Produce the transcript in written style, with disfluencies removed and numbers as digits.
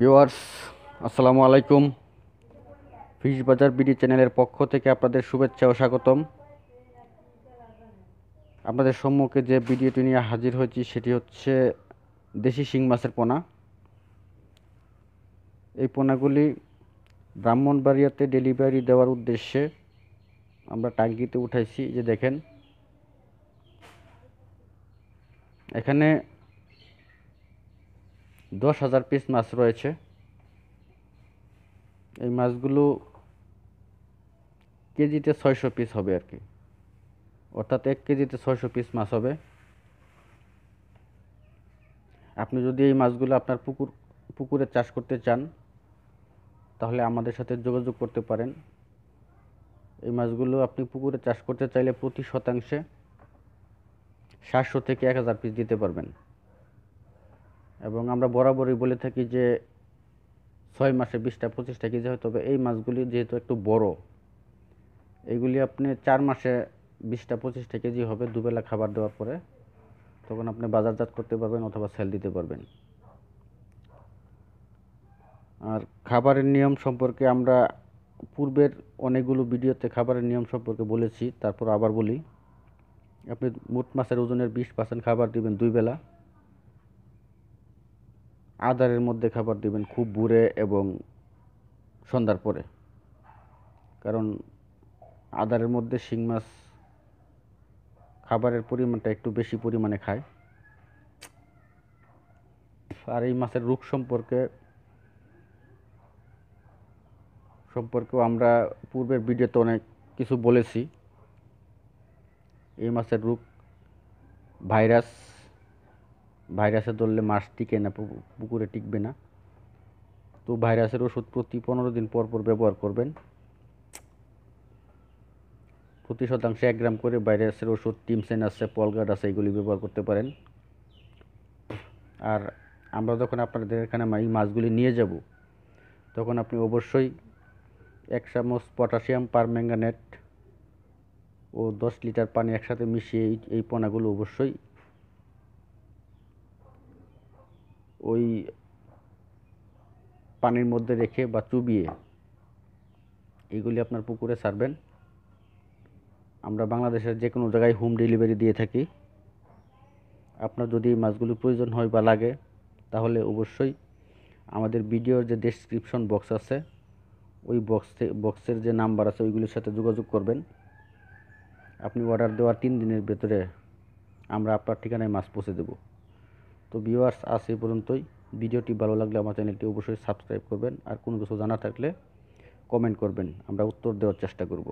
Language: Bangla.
ভিউয়ার্স, আসসালামু আলাইকুম। ফিশ বাজার বিডি চ্যানেলের পক্ষ থেকে আপনাদের শুভেচ্ছা ও স্বাগতম। আপনাদের সম্মুখে যে ভিডিওটি নিয়ে হাজির হয়েছি সেটি হচ্ছে দেশি শিং মাছের পোনা। এই পোনাগুলি ব্রাহ্মণবাড়িয়াতে ডেলিভারি দেওয়ার উদ্দেশ্যে আমরা টাঙ্গিতে উঠাইছি। যে দেখেন, এখানে 10,000 পিস মাছ রয়েছে। এই মাছগুলো কেজিতে 600 পিস হবে আর কি, অর্থাৎ 1 কেজিতে 600 পিস মাছ হবে। আপনি যদি এই মাছগুলো আপনার পুকুরে চাষ করতে চান তাহলে আমাদের সাথে যোগাযোগ করতে পারেন। এই মাছগুলো আপনি পুকুরে চাষ করতে চাইলে প্রতি শতাংশে 700 থেকে 1000 পিস দিতে পারবেন। এবং আমরা বরাবরই বলে থাকি যে 6 মাসে 20-25 কেজি হয়। তবে এই মাছগুলি যেহেতু একটু বড়, এগুলি আপনি 4 মাসে 20-25 কেজি হবে। দুবেলা খাবার দেওয়ার পরে তখন আপনি বাজারজাত করতে পারবেন অথবা সেল দিতে পারবেন। আর খাবারের নিয়ম সম্পর্কে আমরা পূর্বের অনেকগুলো ভিডিওতে খাবারের নিয়ম সম্পর্কে বলেছি, তারপর আবার বলি। আপনি মোট মাছের ওজনের 20% খাবার দিবেন দুইবেলা। আধারের মধ্যে খাবার দিবেন খুব ভোরে এবং সন্ধ্যার পরে, কারণ আধারের মধ্যে শিং মাছ খাবারের পরিমাণটা একটু বেশি পরিমাণে খায়। আর এই মাছের রোগ সম্পর্কেও আমরা পূর্বের ভিডিওতে অনেক কিছু বলেছি। এই মাছের রোগ ভাইরাসে ধরলে মাছ টিকে না, পুকুরে টিকবে না। তো ভাইরাসের ওষুধ প্রতি 15 দিন পর পর ব্যবহার করবেন। প্রতি শতাংশে 1 গ্রাম করে ভাইরাসের ওষুধ, টিমসেন আছে, পলগার্ড আছে, এগুলি ব্যবহার করতে পারেন। আর আমরা যখন আপনাদের এখানে এই মাছগুলি নিয়ে যাব তখন আপনি অবশ্যই 1 চামচ পটাশিয়াম পারম্যাঙ্গানেট ও 10 লিটার পানি একসাথে মিশিয়ে এই পোনাগুলো অবশ্যই ওই পানির মধ্যে রেখে বা চুবিয়ে এগুলি আপনার পুকুরে ছাড়বেন। আমরা বাংলাদেশের যে কোনো জায়গায় হোম ডেলিভারি দিয়ে থাকি। আপনার যদি মাছগুলো প্রয়োজন হয় বা লাগে তাহলে অবশ্যই আমাদের ভিডিওর যে ডেসক্রিপশন বক্স আছে ওই বক্সের যে নাম্বার আছে ওইগুলির সাথে যোগাযোগ করবেন। আপনি অর্ডার দেওয়ার 3 দিনের ভেতরে আমরা আপনার ঠিকানায় মাছ পৌঁছে দেবো। তো ভিউয়ার্স, আজ এই পর্যন্তই। ভিডিওটি ভালো লাগলে আমার চ্যানেলটি অবশ্যই সাবস্ক্রাইব করবেন। আর কোনো কিছু জানা থাকলে কমেন্ট করবেন, আমরা উত্তর দেওয়ার চেষ্টা করব।